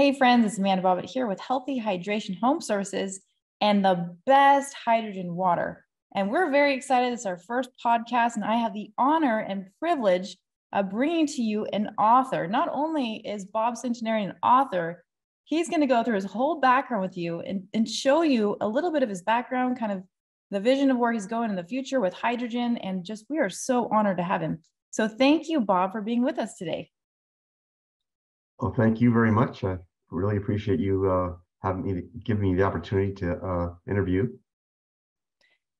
Hey friends, it's Amanda Bobbett here with Healthy Hydration Home Services and the best hydrogen water. And we're very excited. It's our first podcast, and I have the honor and privilege of bringing to you an author. Not only is Bob Settineri an author, he's going to go through his whole background with you and show you a little bit of his background, kind of the vision of where he's going in the future with hydrogen. And just, we are so honored to have him. So thank you, Bob, for being with us today. Well, thank you very much. I really appreciate you having me, giving me the opportunity to interview.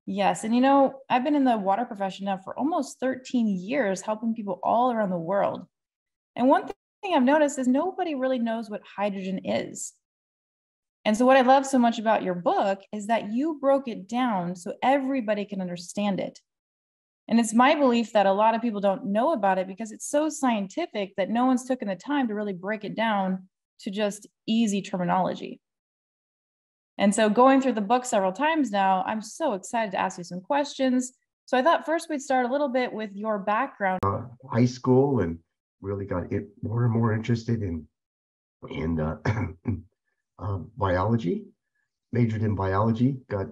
Yes. And, you know, I've been in the water profession now for almost 13 years, helping people all around the world. And one thing I've noticed is nobody really knows what hydrogen is. And so what I love so much about your book is that you broke it down so everybody can understand it. And it's my belief that a lot of people don't know about it because it's so scientific that no one's taken the time to really break it down to just easy terminology. And so going through the book several times now, I'm so excited to ask you some questions. So I thought first we'd start a little bit with your background. High school, and really got more and more interested in biology, majored in biology, got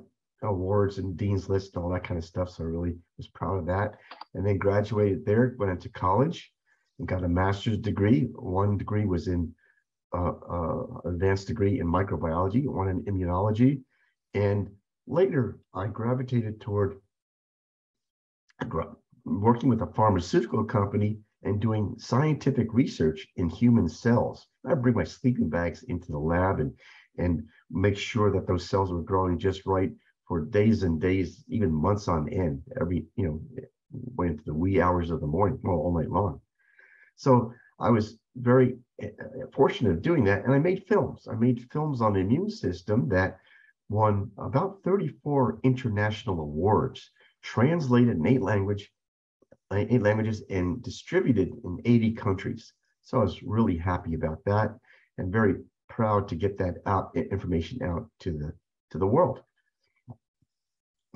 awards and dean's list and all that kind of stuff, so I really was proud of that. And then graduated there, went into college and got a master's degree. One degree was in advanced degree in microbiology, one in immunology, and later I gravitated toward working with a pharmaceutical company and doing scientific research in human cells. I bring my sleeping bags into the lab and make sure that those cells were growing just right for days and days, even months on end, went into the wee hours of the morning, well, all night long. So I was very fortunate of doing that. And I made films. I made films on the immune system that won about 34 international awards, translated in eight languages, and distributed in 80 countries. So I was really happy about that and very proud to get that information out to the world.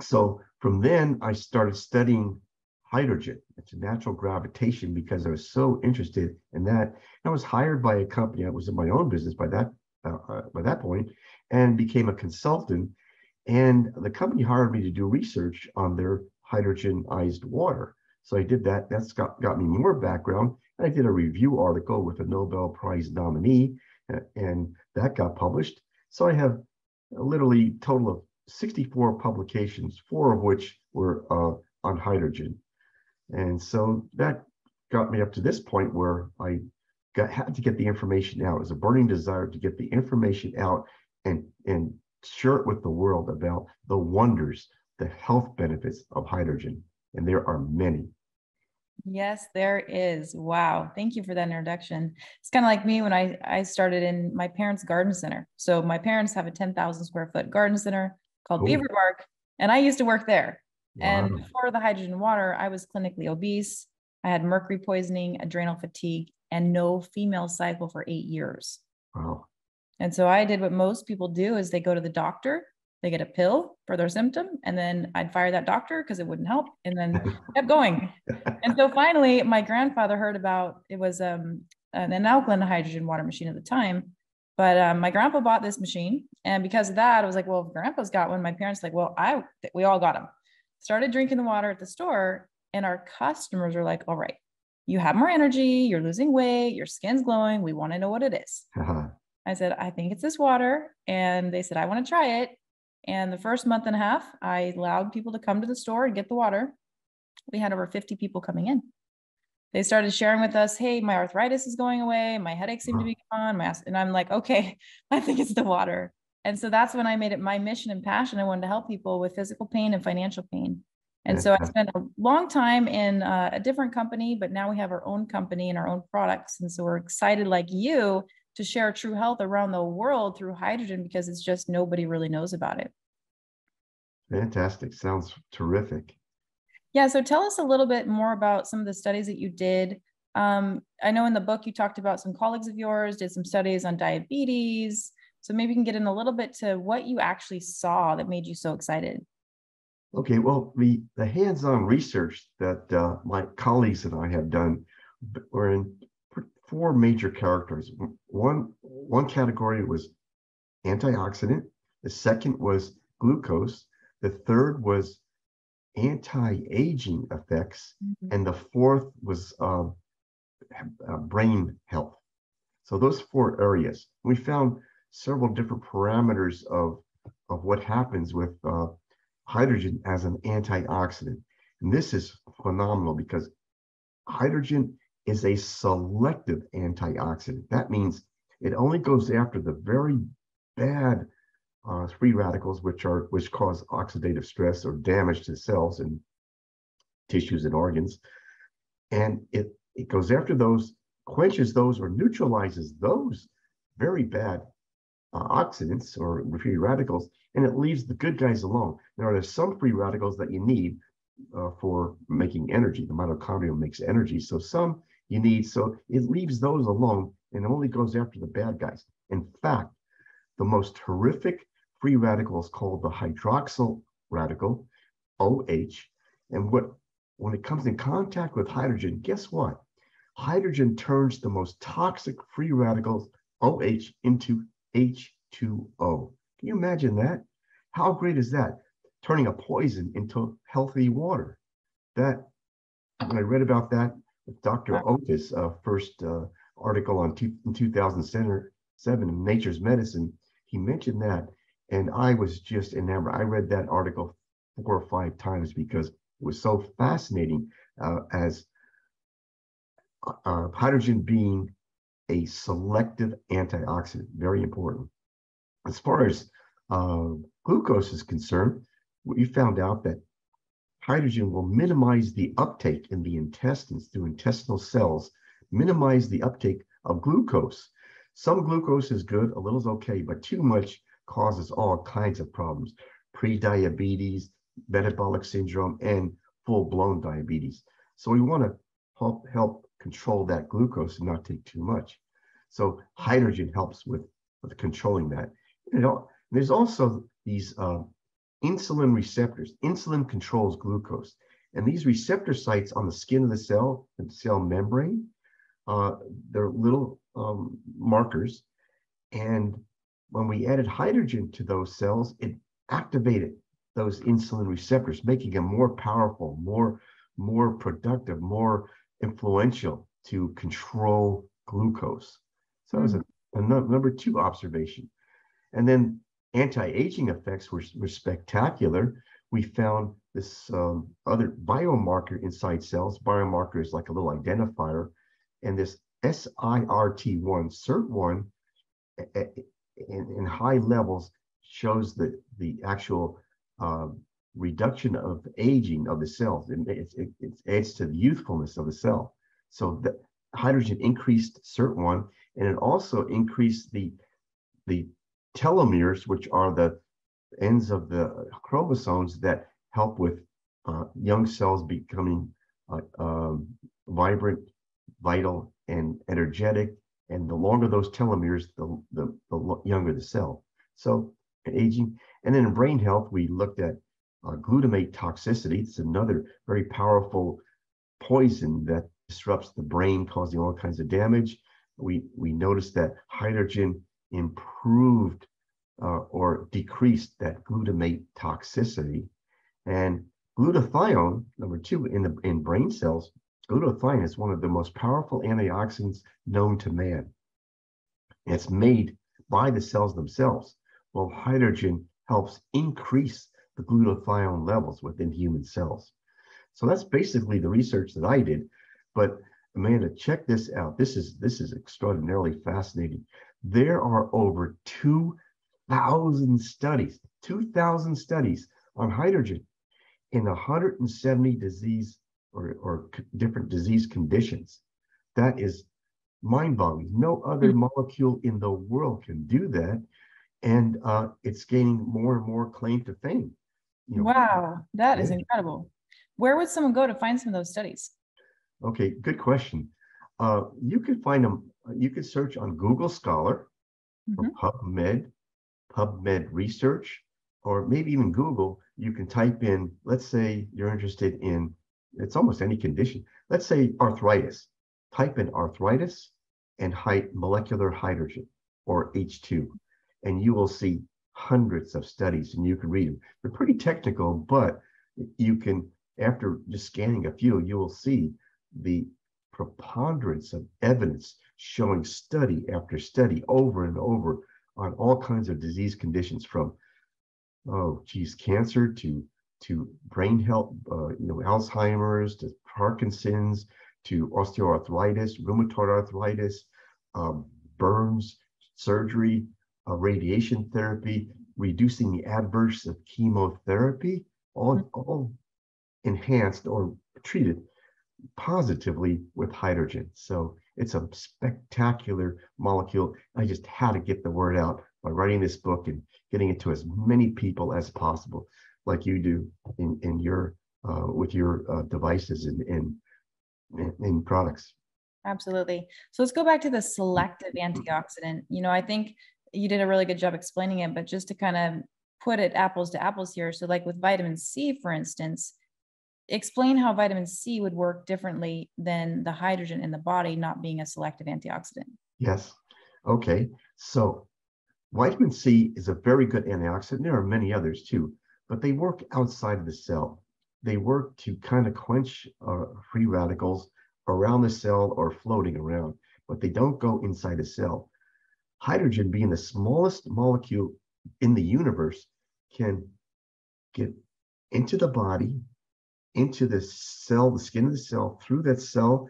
So from then, I started studying hydrogen. It's a natural gravitation because I was so interested in that. I was hired by a company. I was in my own business by that point, and became a consultant. And the company hired me to do research on their hydrogenized water. So I did that. That's got me more background. And I did a review article with a Nobel Prize nominee, and that got published. So I have literally a total of 64 publications, four of which were on hydrogen. And so that got me up to this point where I had to get the information out. It was a burning desire to get the information out and share it with the world about the wonders, the health benefits of hydrogen. And there are many. Yes, there is. Wow. Thank you for that introduction. It's kind of like me when I started in my parents' garden center. So my parents have a 10,000 square foot garden center called Beaver Park, and I used to work there. Wow. And before the hydrogen water, I was clinically obese. I had mercury poisoning, adrenal fatigue, and no female cycle for 8 years. Wow. And so I did what most people do is they go to the doctor, they get a pill for their symptom, and then I'd fire that doctor because it wouldn't help, and then kept going. And so finally, my grandfather heard about, it was an alkaline hydrogen water machine at the time, but my grandpa bought this machine. And because of that, I was like, well, if grandpa's got one, my parents were like, well, we all got them. Started drinking the water at the store, and our customers were like, all right, you have more energy, you're losing weight, your skin's glowing, we want to know what it is. Uh-huh. I said, I think it's this water. And they said, I want to try it. And the first month and a half, I allowed people to come to the store and get the water. We had over 50 people coming in. They started sharing with us, hey, my arthritis is going away. My headaches seem to be gone. And I'm like, okay, I think it's the water. And so that's when I made it my mission and passion. I wanted to help people with physical pain and financial pain. And so I spent a long time in a different company, but now we have our own company and our own products. And so we're excited like you to share true health around the world through hydrogen, because it's just nobody really knows about it. Fantastic. Sounds terrific. Yeah. So tell us a little bit more about some of the studies that you did. I know in the book, you talked about some colleagues of yours did some studies on diabetes. So maybe you can get in a little bit to what you actually saw that made you so excited. Okay. Well, the hands-on research that my colleagues and I have done were in four major characters. One category was antioxidant, the second was glucose, the third was anti-aging effects, and the fourth was brain health. So those four areas. We found several different parameters of what happens with hydrogen as an antioxidant. And this is phenomenal because hydrogen is a selective antioxidant. That means it only goes after the very bad free radicals, which cause oxidative stress or damage to cells and tissues and organs. And it goes after those, quenches those or neutralizes those very bad oxidants or free radicals, and it leaves the good guys alone. Now, there's some free radicals that you need for making energy. The mitochondria makes energy, so some you need. So it leaves those alone and only goes after the bad guys. In fact, the most horrific free radical is called the hydroxyl radical, OH. And when it comes in contact with hydrogen, guess what? Hydrogen turns the most toxic free radicals, OH, into H2O. Can you imagine that? How great is that? Turning a poison into healthy water. That, when I read about that with Dr. Otis' first article in 2007 in Nature's Medicine, he mentioned that, and I was just enamored. I read that article 4 or 5 times because it was so fascinating as hydrogen being a selective antioxidant, very important. As far as glucose is concerned, we found out that hydrogen will minimize the uptake in the intestines through intestinal cells, minimize the uptake of glucose. Some glucose is good, a little is okay, but too much causes all kinds of problems, prediabetes, metabolic syndrome, and full-blown diabetes. So we want to help control that glucose and not take too much. So hydrogen helps with controlling that. There's also these insulin receptors. Insulin controls glucose. And these receptor sites on the skin of the cell, and cell membrane, they're little markers. And when we added hydrogen to those cells, it activated those insulin receptors, making them more powerful, more productive, more influential to control glucose. So that was a number 2 observation. And then anti-aging effects were spectacular. We found this other biomarker inside cells. Biomarker is like a little identifier. And this SIRT1, SIRT1 in high levels shows the actual reduction of aging of the cells. It adds to the youthfulness of the cell. So the hydrogen increased SIRT1, and it also increased the telomeres, which are the ends of the chromosomes that help with young cells becoming vibrant, vital, and energetic. And the longer those telomeres, the younger the cell. So aging. And then in brain health, we looked at glutamate toxicity. It's another very powerful poison that disrupts the brain, causing all kinds of damage. We noticed that hydrogen improved or decreased that glutamate toxicity. And glutathione, number 2, in brain cells, glutathione is one of the most powerful antioxidants known to man. And it's made by the cells themselves. Well, hydrogen helps increase the glutathione levels within human cells. So that's basically the research that I did. But Amanda, check this out. This is extraordinarily fascinating. There are over 2,000 studies, 2,000 studies on hydrogen in 170 disease or different disease conditions. That is mind-boggling. No other molecule in the world can do that. And it's gaining more and more claim to fame. You know, wow, that is incredible. Where would someone go to find some of those studies? Okay, good question. You can find them. You can search on Google Scholar, or PubMed Research, or maybe even Google. You can type in, let's say you're interested in, it's almost any condition. Let's say arthritis. Type in arthritis, and molecular hydrogen, or H2, and you will see hundreds of studies, and you can read them. They're pretty technical, but you can, after just scanning a few, you will see the preponderance of evidence showing study after study over and over on all kinds of disease conditions, from cancer to brain health, Alzheimer's, to Parkinson's, to osteoarthritis, rheumatoid arthritis, burns, surgery, radiation therapy, reducing the adverse of chemotherapy, all enhanced or treated positively with hydrogen. So it's a spectacular molecule. I just had to get the word out by writing this book and getting it to as many people as possible, like you do in your with your devices and products. Absolutely. So let's go back to the selective antioxidant. You know, I think you did a really good job explaining it, but just to kind of put it apples to apples here. So like with vitamin C, for instance, explain how vitamin C would work differently than the hydrogen in the body not being a selective antioxidant. Yes. Okay. So vitamin C is a very good antioxidant. There are many others too, but they work outside of the cell. They work to kind of quench free radicals around the cell or floating around, but they don't go inside the cell. Hydrogen, being the smallest molecule in the universe, can get into the body, into the cell, the skin of the cell, through that cell,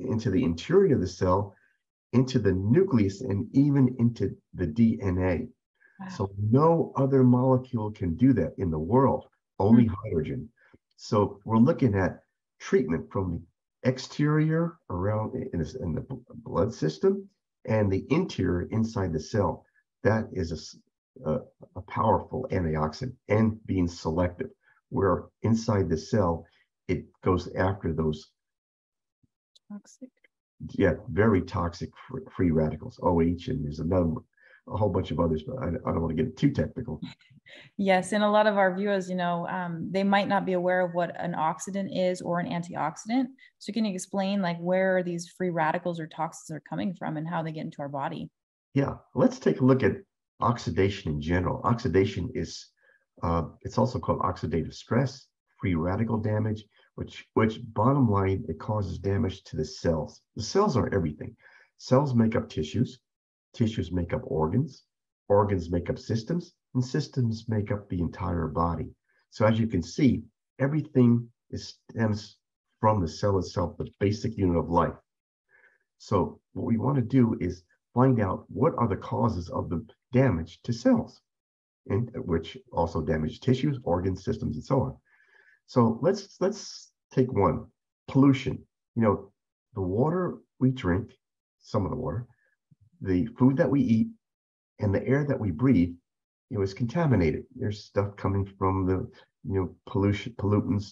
into the interior of the cell, into the nucleus, and even into the DNA. Wow. So no other molecule can do that in the world, only hydrogen. So we're looking at treatment from the exterior around in the blood system and the interior inside the cell. That is a powerful antioxidant, and being selective, where inside the cell, it goes after those toxic, very toxic free radicals, OH, and there's a whole bunch of others, but I don't want to get too technical. Yes, and a lot of our viewers, you know, they might not be aware of what an oxidant is or an antioxidant. So can you explain like where these free radicals or toxins are coming from and how they get into our body? Yeah, let's take a look at oxidation in general. Oxidation is it's also called oxidative stress, free radical damage, which bottom line, it causes damage to the cells. The cells are everything. Cells make up tissues. Tissues make up organs. Organs make up systems. And systems make up the entire body. So as you can see, everything stems from the cell itself, the basic unit of life. So what we want to do is find out what are the causes of the damage to cells, and which also damage tissues, organs, systems, and so on. So let's take one, pollution. You know, the water we drink, some of the water, the food that we eat, and the air that we breathe, it was contaminated. There's stuff coming from the, you know, pollutants,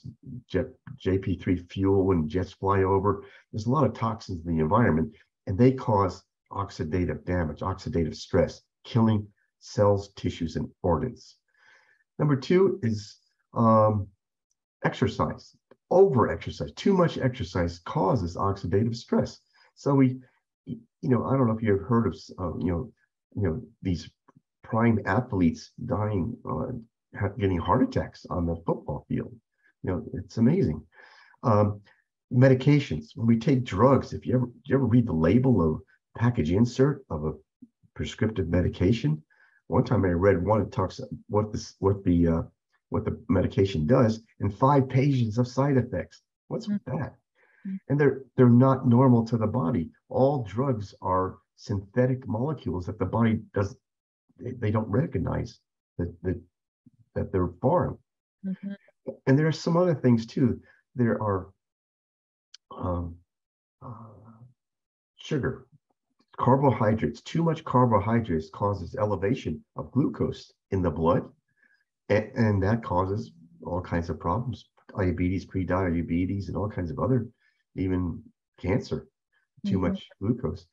JP3 fuel when jets fly over. There's a lot of toxins in the environment, and they cause oxidative damage, oxidative stress, killing cells, tissues, and organs. Number two is exercise. Over-exercise, too much exercise causes oxidative stress. So we, you know, I don't know if you've heard of, these prime athletes dying, getting heart attacks on the football field. You know, it's amazing. Medications. When we take drugs, if you ever read the label of package insert of a prescriptive medication. One time I read one that talks what the medication does, and 5 pages of side effects. What's with that? And they're not normal to the body. All drugs are synthetic molecules that the body does. They don't recognize that they're foreign. And there are some other things too. There are sugar. Carbohydrates, too much carbohydrates causes elevation of glucose in the blood, and that causes all kinds of problems, diabetes, pre-diabetes, and all kinds of other, even cancer, too much glucose.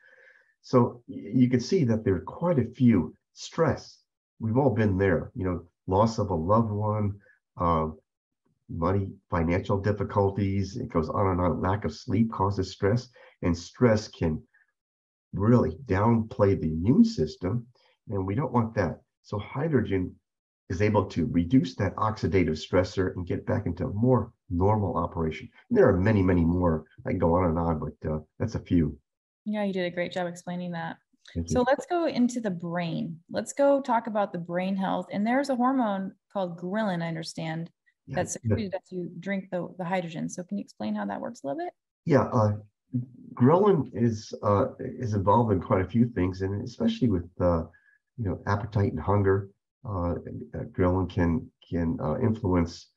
So you can see that there are quite a few. Stress, we've all been there, you know, loss of a loved one, money, financial difficulties, it goes on and on. Lack of sleep causes stress, and stress can really downplay the immune system, and we don't want that. So hydrogen is able to reduce that oxidative stressor and get back into more normal operation. And there are many, many more. I can go on and on, but that's a few. Yeah, you did a great job explaining that. So let's go into the brain. Let's go talk about the brain health. And there's a hormone called ghrelin, I understand, that's secreted as you drink the hydrogen. So can you explain how that works a little bit? Yeah, ghrelin is involved in quite a few things, and especially with appetite and hunger. Ghrelin can influence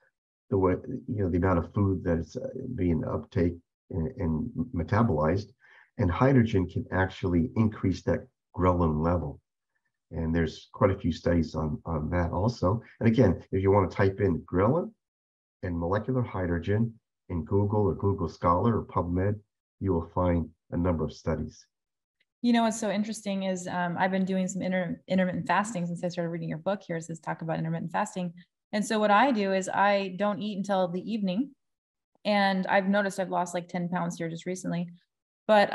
the way, the amount of food that's being uptake and metabolized. And hydrogen can actually increase that ghrelin level. And there's quite a few studies on that also. And again, if you want to type in ghrelin and molecular hydrogen in Google or Google Scholar or PubMed, you will find a number of studies. You know, what's so interesting is I've been doing some intermittent fasting since I started reading your book here. It says talk about intermittent fasting. And so what I do is I don't eat until the evening. And I've noticed I've lost like 10 pounds here just recently. But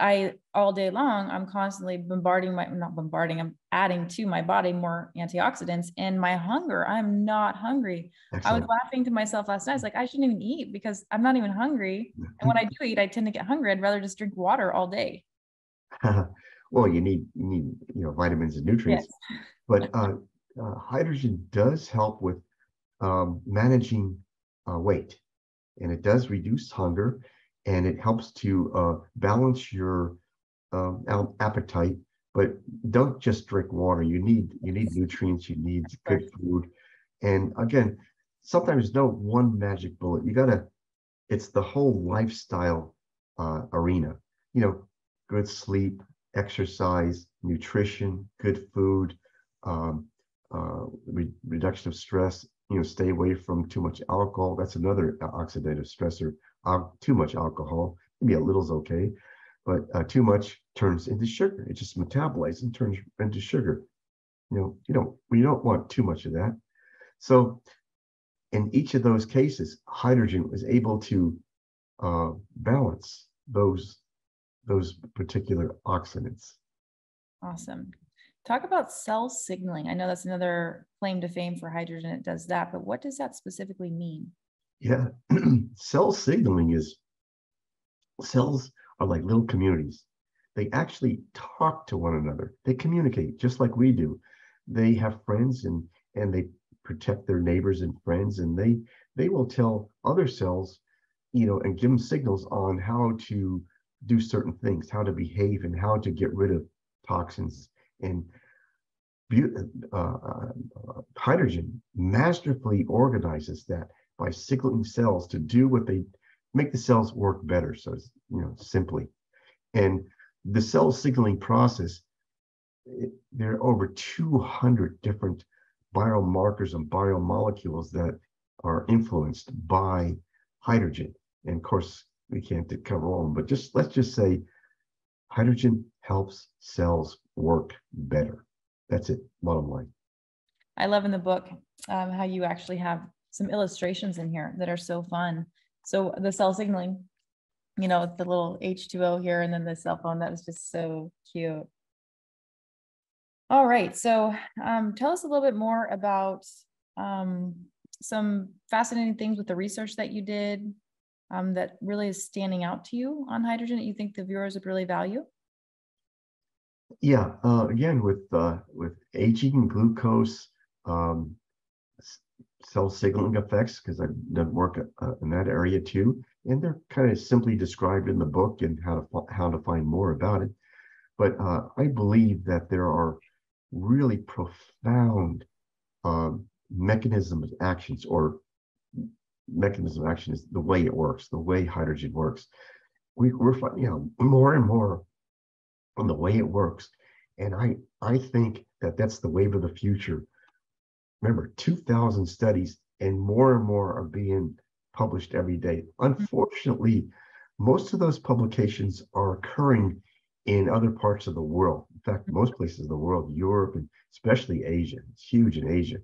all day long, I'm constantly I'm adding to my body more antioxidants, and my hunger, I'm not hungry. Excellent. I was laughing to myself last night. I was like, I shouldn't even eat because I'm not even hungry. And when I do eat, I tend to get hungry. I'd rather just drink water all day. Well, you need, vitamins and nutrients, yes. But hydrogen does help with managing weight, and it does reduce hunger. And it helps to balance your appetite, but don't just drink water. You need nutrients, you need good food. And again, sometimes no one magic bullet. It's the whole lifestyle arena. Good sleep, exercise, nutrition, good food, reduction of stress, stay away from too much alcohol. That's another oxidative stressor. Too much alcohol, maybe a little's okay, but too much turns into sugar. It just metabolizes and turns into sugar. We don't want too much of that. So in each of those cases, hydrogen was able to balance those particular oxidants. Awesome. Talk about cell signaling. I know that's another claim to fame for hydrogen. It does that, but what does that specifically mean? Yeah, cell signaling is, cells are like little communities. They actually talk to one another. They communicate just like we do. They have friends and they protect their neighbors and friends, and they will tell other cells, and give them signals on how to do certain things, how to behave, and how to get rid of toxins. And hydrogen masterfully organizes that by signaling cells to do what they make the cells work better. So, simply, and the cell signaling process, there are over 200 different biomarkers and biomolecules that are influenced by hydrogen. And of course, we can't cover all of them, but let's just say hydrogen helps cells work better. That's it, bottom line. I love in the book how you actually have some illustrations in here that are so fun. So the cell signaling, the little H2O here, and then the cell phone, that was just so cute. All right, so tell us a little bit more about some fascinating things with the research that you did that really is standing out to you on hydrogen that you think the viewers would really value. Yeah, again, with aging, glucose, cell signaling effects, because I've done work in that area too, and they're kind of simply described in the book and how to find more about it. But I believe that there are really profound mechanisms of actions, or mechanism of action is the way it works, the way hydrogen works. We're finding out more and more on the way it works, and I think that that's the wave of the future. Remember, 2,000 studies and more are being published every day. Unfortunately, most of those publications are occurring in other parts of the world. In fact, most places in the world, Europe, and especially Asia. It's huge in Asia,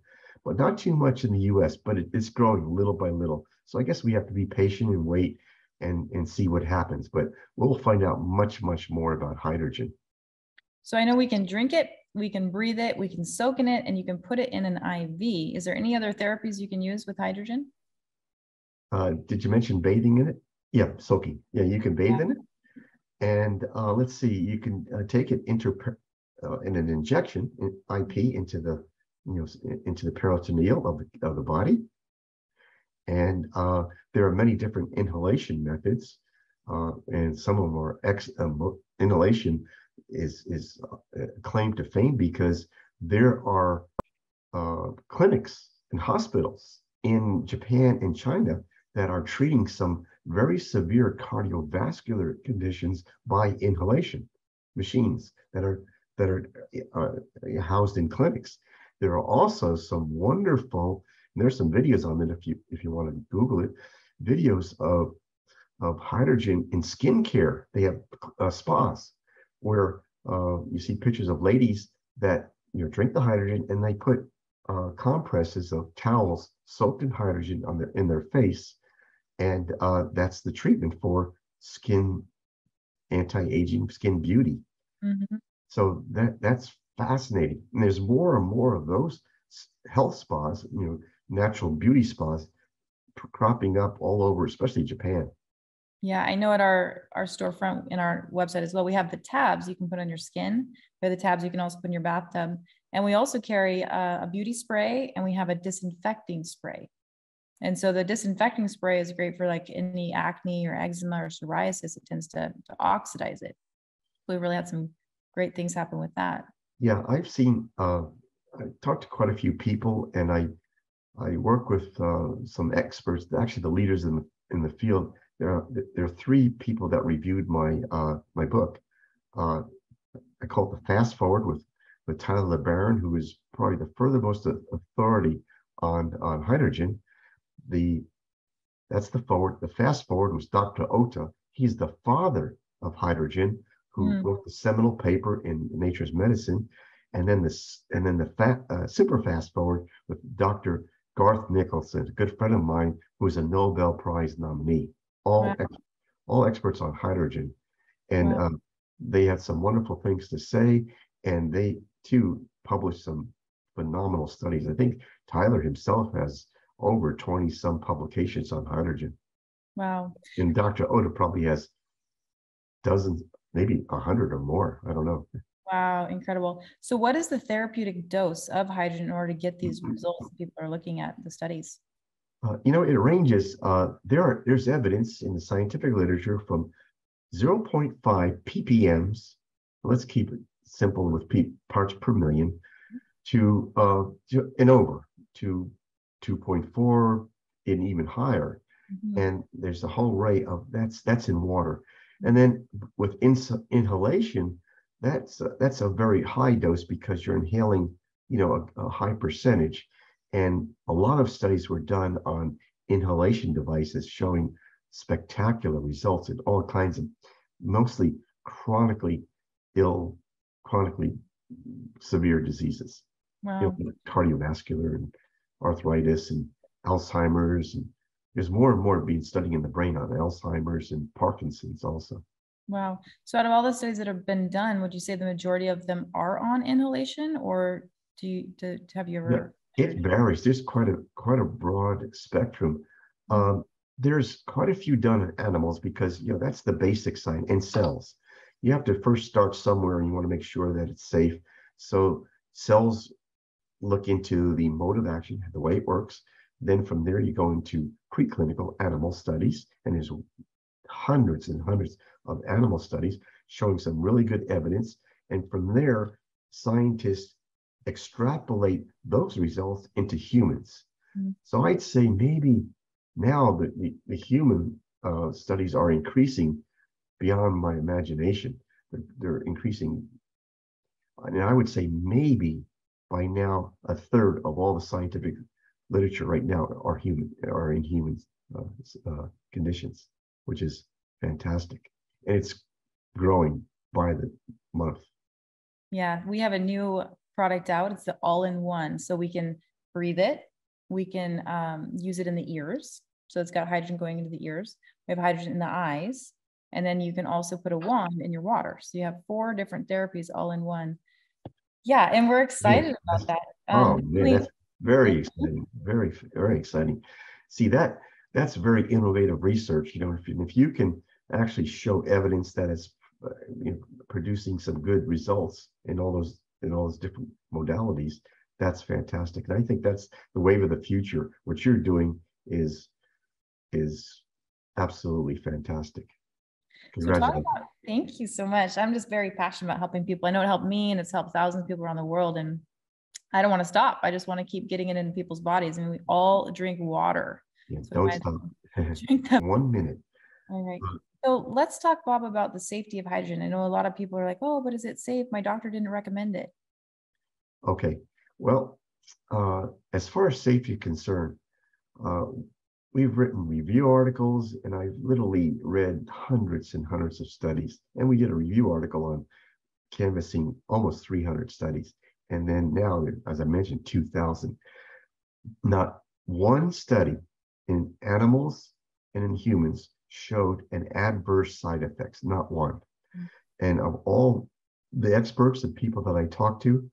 but not too much in the US, but it's growing little by little. So I guess we have to be patient and wait and see what happens, but we'll find out much, much more about hydrogen. So I know we can drink it, we can breathe it, we can soak in it, and you can put it in an IV. Is there any other therapies you can use with hydrogen? Did you mention bathing in it? Yeah, soaking. Yeah, you can bathe in it. And let's see, you can take it in an injection, in IP, into the into the peritoneal of the body. And there are many different inhalation methods, and some of them are inhalation is claimed to fame because there are clinics and hospitals in Japan and China that are treating some very severe cardiovascular conditions by inhalation machines that are housed in clinics. There are also some wonderful, and there's some videos on it if you want to Google it, videos of hydrogen in skincare. They have spas where you see pictures of ladies that drink the hydrogen, and they put compresses of towels soaked in hydrogen on in their face, and that's the treatment for skin anti-aging, skin beauty. Mm-hmm. So that's fascinating, and there's more and more of those health spas, natural beauty spas, cropping up all over, especially Japan. Yeah, I know at our storefront in our website as well, we have the tabs you can put on your skin. We have the tabs you can also put in your bathtub. And we also carry a beauty spray, and we have a disinfecting spray. And so the disinfecting spray is great for like any acne or eczema or psoriasis. It tends to oxidize it. We really had some great things happen with that. Yeah, I've seen, I talked to quite a few people, and I work with some experts, actually the leaders in the field. There are three people that reviewed my my book. I call it the Fast Forward with Tyler LeBaron, who is probably the furthermost authority on hydrogen. That's the forward. The Fast Forward was Dr. Ota. He's the father of hydrogen, who wrote the seminal paper in Nature's Medicine, and then the super Fast Forward with Dr. Garth Nicholson, a good friend of mine who is a Nobel Prize nominee. All experts on hydrogen, and they had some wonderful things to say, and they too published some phenomenal studies. I think Tyler himself has over 20 some publications on hydrogen. Wow! And Dr. Oda probably has dozens, maybe 100 or more. I don't know. Wow, incredible! So, what is the therapeutic dose of hydrogen in order to get these results that people are looking at the studies? It ranges. There's evidence in the scientific literature from 0.5 ppms. Let's keep it simple with parts per million, to and over to 2.4 and even higher. Mm-hmm. And there's a whole array of that's in water. And then with inhalation, that's a very high dose because you're inhaling, a high percentage. And a lot of studies were done on inhalation devices showing spectacular results in all kinds of mostly chronically ill, chronically severe diseases. Wow. Cardiovascular and arthritis and Alzheimer's. And there's more and more being studied in the brain on Alzheimer's and Parkinson's also. Wow. So out of all the studies that have been done, would you say the majority of them are on inhalation, or have you ever... Yeah. It varies. There's quite a broad spectrum. There's quite a few done in animals because that's the basic sign in cells. You have to first start somewhere, and you want to make sure that it's safe. So cells look into the mode of action, the way it works. Then from there you go into preclinical animal studies, and there's hundreds and hundreds of animal studies showing some really good evidence. And from there, scientists extrapolate those results into humans. Mm-hmm. So I'd say maybe now that the human studies are increasing beyond my imagination. They're increasing, and I would say maybe by now 1/3 of all the scientific literature right now are in human conditions, which is fantastic, and it's growing by the month. Yeah, we have a new product out. It's the all-in-one. So we can breathe it. We can use it in the ears. So it's got hydrogen going into the ears. We have hydrogen in the eyes. And then you can also put a wand in your water. So you have four different therapies all in one. Yeah, and we're excited about that. Yeah, that's very exciting, very, very exciting. See, that's very innovative research. You know, if you can actually show evidence that it's producing some good results in all those different modalities, that's fantastic. And I think that's the wave of the future. What you're doing is absolutely fantastic. Congratulations. So thank you so much. I'm just very passionate about helping people. I know it helped me and it's helped thousands of people around the world. And I don't want to stop. I just want to keep getting it into people's bodies. I mean, we all drink water. Yeah, so don't stop. Drink that. 1 minute. All right. So let's talk, Bob, about the safety of hydrogen. I know a lot of people are like, oh, but is it safe? My doctor didn't recommend it. Okay. Well, as far as safety is concerned, we've written review articles, and I've literally read hundreds and hundreds of studies. And we did a review article on canvassing almost 300 studies. And then now, as I mentioned, 2,000. Not one study in animals and in humans showed an adverse side effects, not one. And of all the experts and people that I talked to,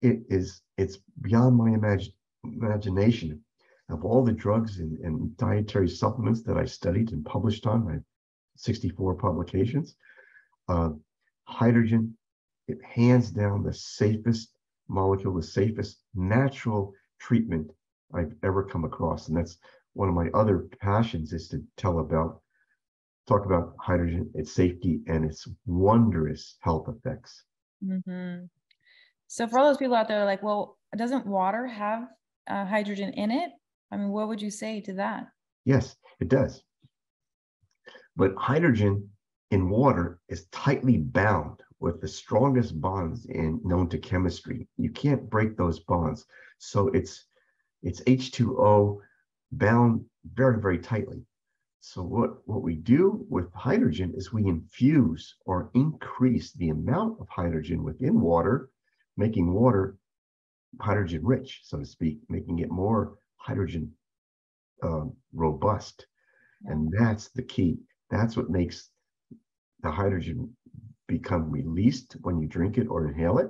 it's beyond my imagination. Of all the drugs and dietary supplements that I studied and published on, I have 64 publications, hydrogen, it hands down the safest molecule, the safest natural treatment I've ever come across. And that's one of my other passions, is to talk about hydrogen, its safety, and its wondrous health effects. Mm-hmm. So for all those people out there, like, well, doesn't water have hydrogen in it? I mean, what would you say to that? Yes, it does. But hydrogen in water is tightly bound with the strongest bonds known to chemistry. You can't break those bonds. So it's H2O bound very, very tightly. So what we do with hydrogen is we infuse or increase the amount of hydrogen within water, making water hydrogen rich, so to speak, making it more hydrogen robust. Yeah. And that's the key. That's what makes the hydrogen become released when you drink it or inhale it.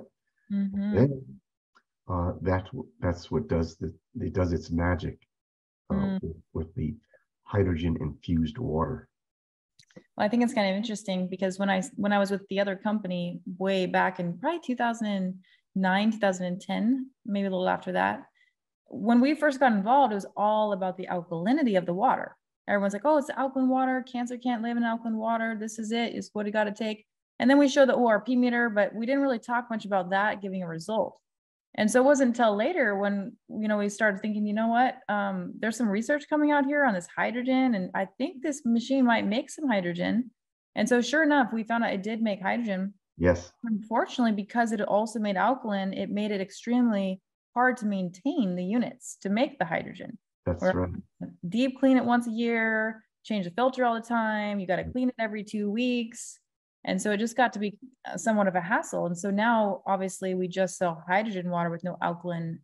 Mm-hmm. Then that's what does it does its magic with the hydrogen infused water. Well, I think it's kind of interesting because when I was with the other company way back in probably 2009, 2010, maybe a little after that, when we first got involved, it was all about the alkalinity of the water. Everyone's like, oh, it's alkaline water. Cancer can't live in alkaline water. This is it. It's what you got to take. And then we showed the ORP meter, but we didn't really talk much about that giving a result. And so it wasn't until later when, we started thinking, there's some research coming out here on this hydrogen, and I think this machine might make some hydrogen. And so sure enough, we found out it did make hydrogen. Yes. Unfortunately, because it also made alkaline, it made it extremely hard to maintain the units to make the hydrogen. That's right. Deep clean it once a year, change the filter all the time. You got to clean it every 2 weeks. And so it just got to be somewhat of a hassle. And so now, obviously, we just sell hydrogen water with no alkaline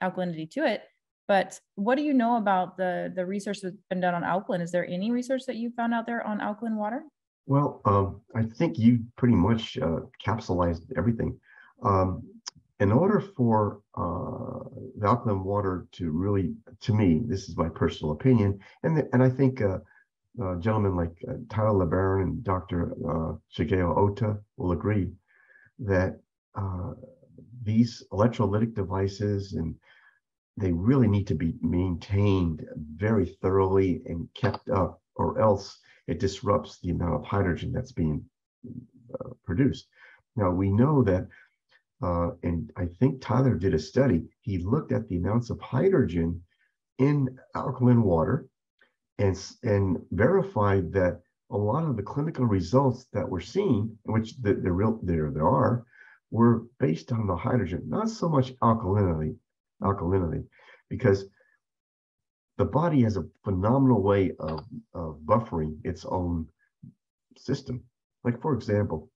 alkalinity to it. But what do you know about the research that's been done on alkaline? Is there any research that you found out there on alkaline water? Well, I think you pretty much capsulized everything. In order for the alkaline water to really, to me, this is my personal opinion, and I think gentlemen like Tyler LeBaron and Dr. Shigeo Otis will agree that these electrolytic devices, and they really need to be maintained very thoroughly and kept up, or else it disrupts the amount of hydrogen that's being produced. Now, we know that, and I think Tyler did a study, he looked at the amounts of hydrogen in alkaline water, and verified that a lot of the clinical results that we're seeing, which there are, were based on the hydrogen, not so much alkalinity, because the body has a phenomenal way of buffering its own system. Like, for example,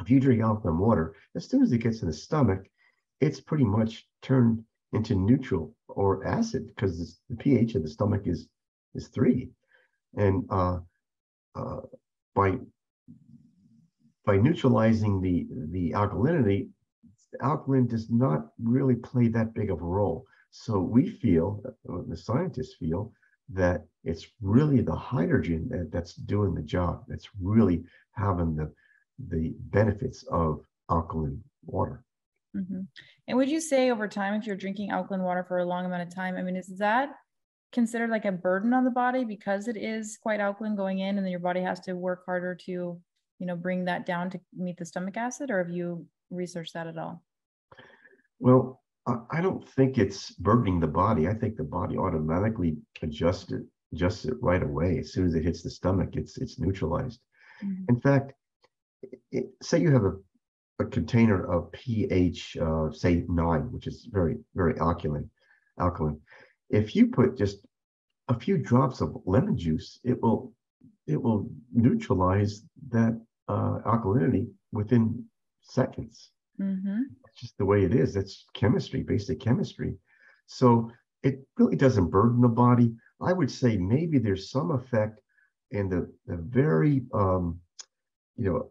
if you drink alkaline water, as soon as it gets in the stomach, it's pretty much turned into neutral or acid, because the pH of the stomach is 3, and by neutralizing the alkalinity, the alkaline does not really play that big of a role. So we feel, the scientists feel, that it's really the hydrogen that's doing the job, that's really having the benefits of alkaline water. Mm-hmm. And would you say over time, if you're drinking alkaline water for a long amount of time, I mean, is that considered like a burden on the body because it is quite alkaline going in, and then your body has to work harder to, you know, bring that down to meet the stomach acid? Or have you researched that at all? Well, I don't think it's burdening the body. I think the body automatically adjusts it right away. As soon as it hits the stomach, it's neutralized. Mm-hmm. In fact, say you have a container of pH, say 9, which is very, very alkaline. If you put just a few drops of lemon juice, it will neutralize that alkalinity within seconds. Mm-hmm. That's just the way it is. That's chemistry, basic chemistry. So it really doesn't burden the body. I would say maybe there's some effect in the very, the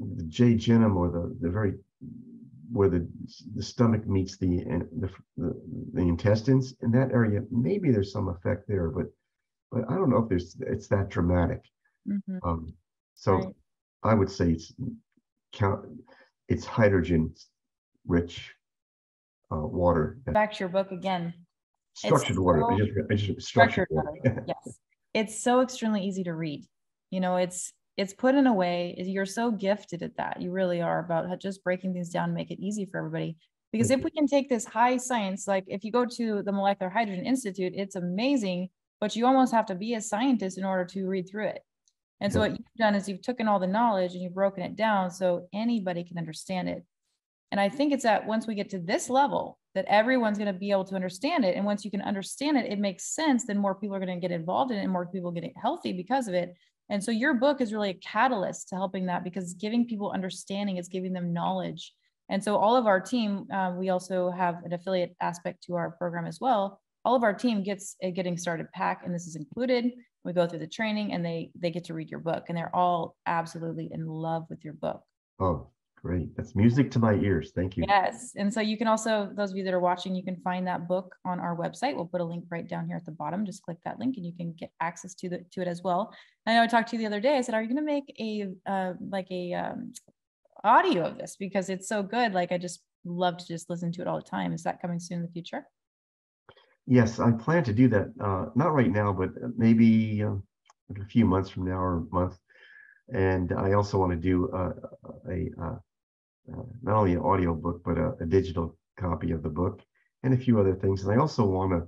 jejunum, or the very where the stomach meets the intestines, in that area. Maybe there's some effect there, but I don't know if it's that dramatic. Mm-hmm. So right. I would say it's hydrogen rich water. Back to your book again. Structured water. Structured water. Yes, it's so extremely easy to read. You know, it's put in a way, you're so gifted at that. You really are, about just breaking things down, make it easy for everybody. Because if we can take this high science, like if you go to the Molecular Hydrogen Institute, it's amazing, but you almost have to be a scientist in order to read through it. And so what you've done is you've taken all the knowledge and you've broken it down so anybody can understand it. And I think it's that once we get to this level that everyone's going to be able to understand it. And once you can understand it, it makes sense, then more people are going to get involved in it and more people get healthy because of it. And so your book is really a catalyst to helping that, because it's giving people understanding, it's giving them knowledge. And so all of our team, we also have an affiliate aspect to our program as well. All of our team gets a Getting Started pack, and this is included. We go through the training and they get to read your book, and they're all absolutely in love with your book. Oh, great. That's music to my ears. Thank you. Yes. And so you can also, those of you that are watching, you can find that book on our website. We'll put a link right down here at the bottom. Just click that link and you can get access to it as well. I know I talked to you the other day. I said, are you going to make a audio of this? Because it's so good. Like, I just love to just listen to it all the time. Is that coming soon in the future? Yes, I plan to do that. Not right now, but maybe a few months from now, or a month. And I also want to do not only an audio book, but a digital copy of the book, and a few other things. And I also want to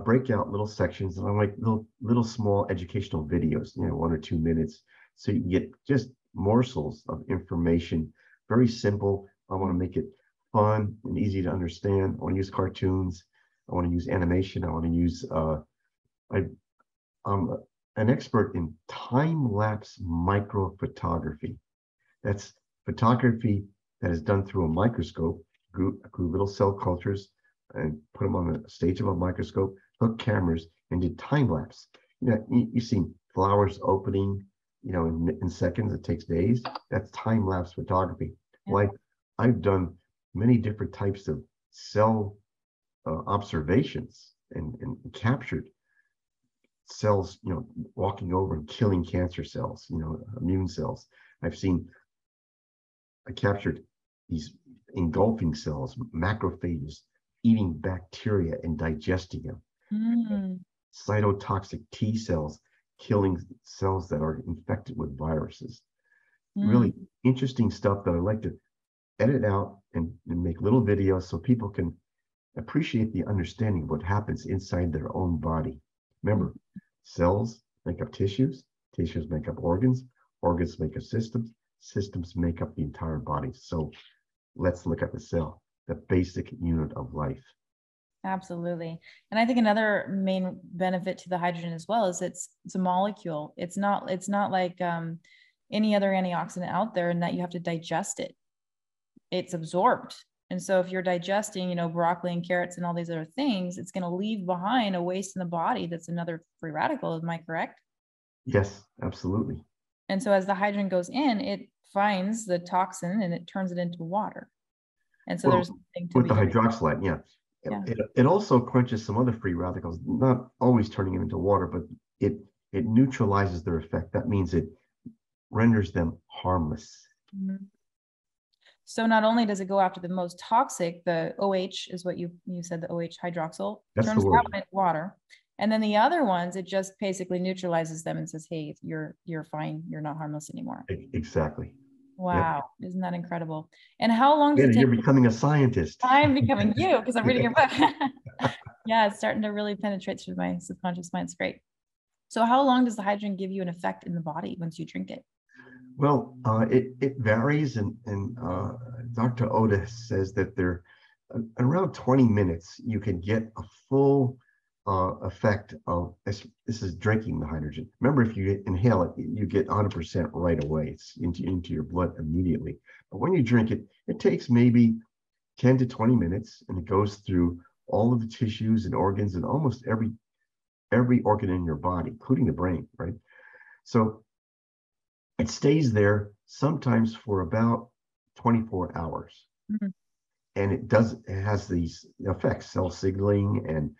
break out little sections, and I like little small educational videos, 1 or 2 minutes, so you can get just morsels of information. Very simple. I want to make it fun and easy to understand. I want to use cartoons. I want to use animation. I want to use. I'm an expert in time-lapse microphotography. That's photography that is done through a microscope. Grew little cell cultures and put them on the stage of a microscope, hooked cameras, and did time-lapse. You've seen flowers opening, in seconds. It takes days. That's time-lapse photography. Yeah. Like, I've done many different types of cell observations and captured cells, walking over and killing cancer cells, immune cells. I captured these engulfing cells, macrophages, eating bacteria and digesting them. Mm. Cytotoxic T cells, killing cells that are infected with viruses. Mm. Really interesting stuff that I like to edit out and make little videos so people can appreciate the understanding of what happens inside their own body. Remember, cells make up tissues, tissues make up organs, organs make up systems, systems make up the entire body. So let's look at the cell, the basic unit of life. Absolutely. And I think another main benefit to the hydrogen as well is it's a molecule. It's not like any other antioxidant out there, in that you have to digest it. It's absorbed. And so if you're digesting, broccoli and carrots and all these other things, it's going to leave behind a waste in the body. That's another free radical. Am I correct? Yes, absolutely. And so as the hydrogen goes in, it finds the toxin and it turns it into water. And so there's nothing to with the hydroxylate, It also quenches some other free radicals, not always turning them into water, but it neutralizes their effect. That means it renders them harmless. Mm-hmm. So not only does it go after the most toxic, the OH is what you said, the OH hydroxyl, turns that into water. And then the other ones, it just basically neutralizes them and says, hey, you're fine. You're not harmless anymore. Exactly. Wow. Yep. Isn't that incredible? And how long does it take? You're becoming a scientist. I'm becoming you because I'm reading your book. Yeah, it's starting to really penetrate through my subconscious mind. It's great. So how long does the hydrogen give you an effect in the body once you drink it? Well, it varies. And Dr. Otis says that there around 20 minutes, you can get a full effect of this is drinking the hydrogen. Remember, if you inhale it, you get 100% right away. It's into your blood immediately. But when you drink it, it takes maybe 10 to 20 minutes, and it goes through all of the tissues and organs and almost every organ in your body, including the brain, right? So it stays there sometimes for about 24 hours. Mm-hmm. And it has these effects, cell signaling and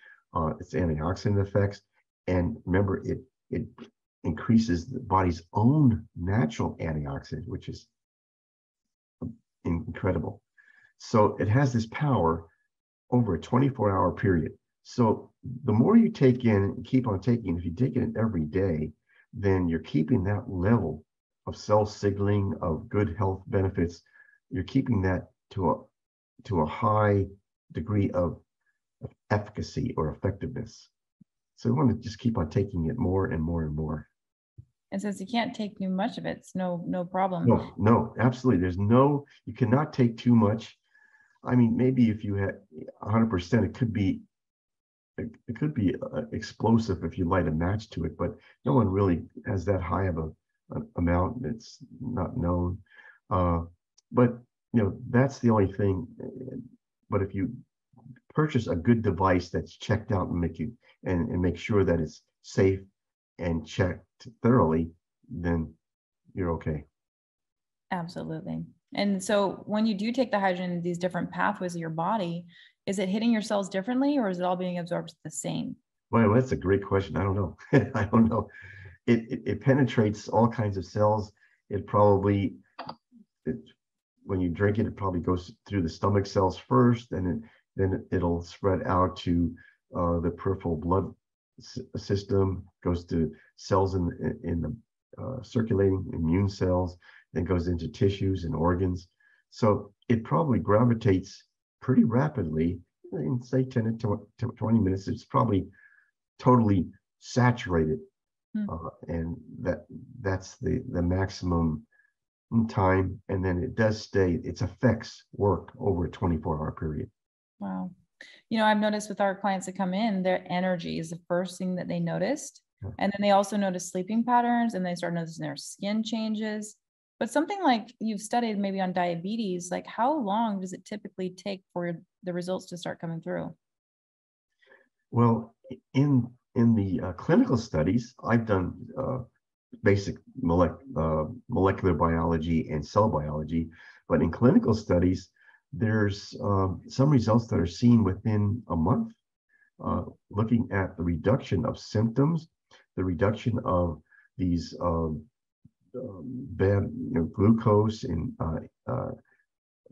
its antioxidant effects, and remember, it increases the body's own natural antioxidant, which is incredible. So it has this power over a 24-hour period. So the more you take in and keep on taking, if you take it every day, then you're keeping that level of cell signaling, of good health benefits. You're keeping that to a high degree of efficacy or effectiveness. So we want to just keep on taking it more and more and more. And since you can't take too much of it, it's no problem. No, absolutely. You cannot take too much. I mean, maybe if you had 100%, it could be explosive if you light a match to it, but no one really has that high of an amount. It's not known. But, that's the only thing. But if you purchase a good device that's checked out and make sure that it's safe and checked thoroughly, then you're okay. Absolutely. And so when you do take the hydrogen, these different pathways of your body, is it hitting your cells differently, or is it all being absorbed the same? Well, that's a great question. I don't know. I don't know. It penetrates all kinds of cells. When you drink it, it probably goes through the stomach cells first, and then it'll spread out to the peripheral blood system, goes to cells in the circulating immune cells, then goes into tissues and organs. So it probably gravitates pretty rapidly. In say 10 to 20 minutes, it's probably totally saturated. And that's the maximum time. And then it does stay, its effects work over a 24-hour period. Wow. I've noticed with our clients that come in, their energy is the first thing that they noticed. And then they also notice sleeping patterns, and they start noticing their skin changes. But something like you've studied maybe on diabetes, like how long does it typically take for the results to start coming through? Well, in the clinical studies, I've done basic molecular biology and cell biology, but in clinical studies, there's some results that are seen within a month, looking at the reduction of symptoms, the reduction of these bad glucose and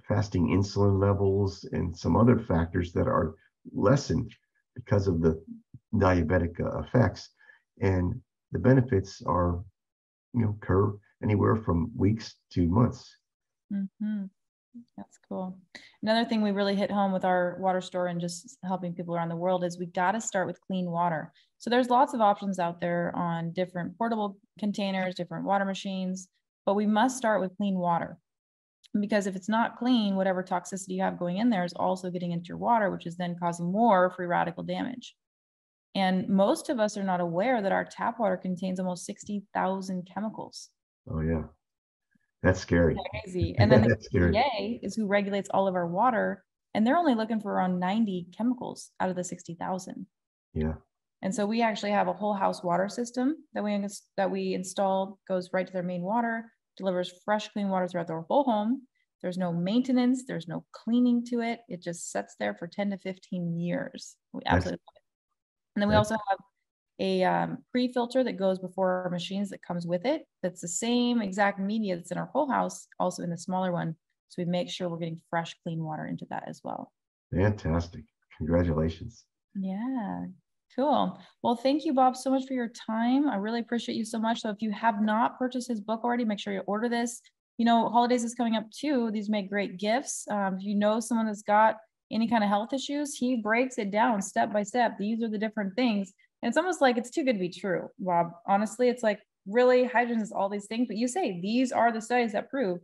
fasting insulin levels and some other factors that are lessened because of the diabetic effects. And the benefits are, occur anywhere from weeks to months. Mm-hmm. That's cool. Another thing we really hit home with our water store and just helping people around the world is we got to start with clean water. So there's lots of options out there on different portable containers, different water machines, but we must start with clean water, because if it's not clean, whatever toxicity you have going in there is also getting into your water, which is then causing more free radical damage. And most of us are not aware that our tap water contains almost 60,000 chemicals. Oh, yeah. That's scary. Crazy. And then the EPA is who regulates all of our water, and they're only looking for around 90 chemicals out of the 60,000. Yeah. And so we actually have a whole house water system that we install, goes right to their main water, delivers fresh, clean water throughout their whole home. There's no maintenance, there's no cleaning to it. It just sits there for 10 to 15 years. We absolutely love it. And then we also have a pre-filter that goes before our machines that comes with it. That's the same exact media that's in our whole house, also in the smaller one. So we make sure we're getting fresh, clean water into that as well. Fantastic. Congratulations. Yeah. Cool. Well, thank you, Bob, so much for your time. I really appreciate you so much. So if you have not purchased his book already, make sure you order this. You know, holidays is coming up too. These make great gifts. If you know someone that's got any kind of health issues, he breaks it down step by step. These are the different things. And it's almost like it's too good to be true, Bob. Honestly, it's like, really, hydrogen is all these things, but you say these are the studies that prove.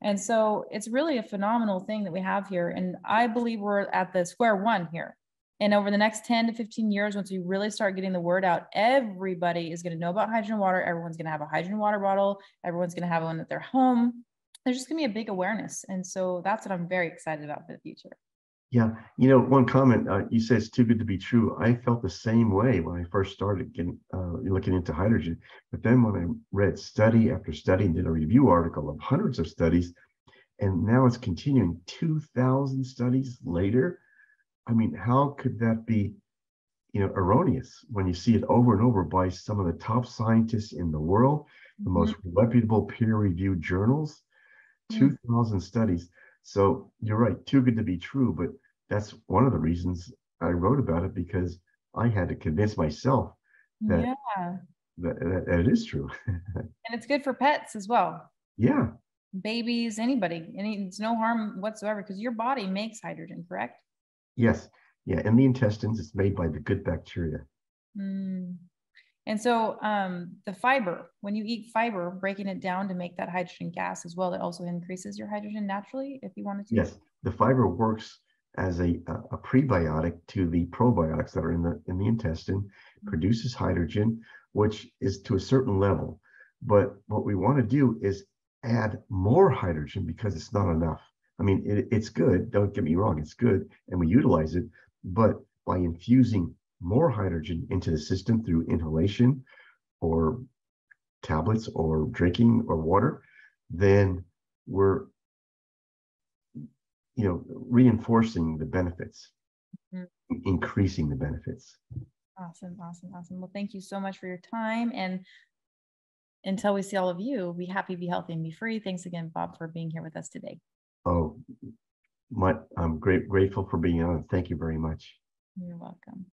And so it's really a phenomenal thing that we have here. And I believe we're at the square one here. And over the next 10 to 15 years, once we really start getting the word out, everybody is going to know about hydrogen water. Everyone's going to have a hydrogen water bottle. Everyone's going to have one at their home. There's just going to be a big awareness. And so that's what I'm very excited about for the future. Yeah. You know, one comment, you said it's too good to be true. I felt the same way when I first started getting, looking into hydrogen. But then when I read study after study and did a review article of hundreds of studies, and now it's continuing 2,000 studies later. I mean, how could that be, you know, erroneous when you see it over and over by some of the top scientists in the world, the most reputable peer-reviewed journals, 2,000 studies. So you're right, too good to be true, but that's one of the reasons I wrote about it, because I had to convince myself that, that it is true. And it's good for pets as well. Yeah. Babies, anybody, and it's no harm whatsoever because your body makes hydrogen, correct? Yes. Yeah. In the intestines, it's made by the good bacteria. Mm. And so the fiber, when you eat fiber, breaking it down to make that hydrogen gas as well, that also increases your hydrogen naturally if you wanted to. Yes. The fiber works as a prebiotic to the probiotics that are in the intestine, produces hydrogen, which is to a certain level. But what we want to do is add more hydrogen because it's not enough. I mean, it's good, don't get me wrong, it's good, and we utilize it, but by infusing more hydrogen into the system through inhalation or tablets or drinking or water, then we're, you know, reinforcing the benefits, increasing the benefits. Awesome, awesome, awesome. Well, thank you so much for your time. And until we see all of you, be happy, be healthy, and be free. Thanks again, Bob, for being here with us today. Oh, I'm grateful for being on. Thank you very much. You're welcome.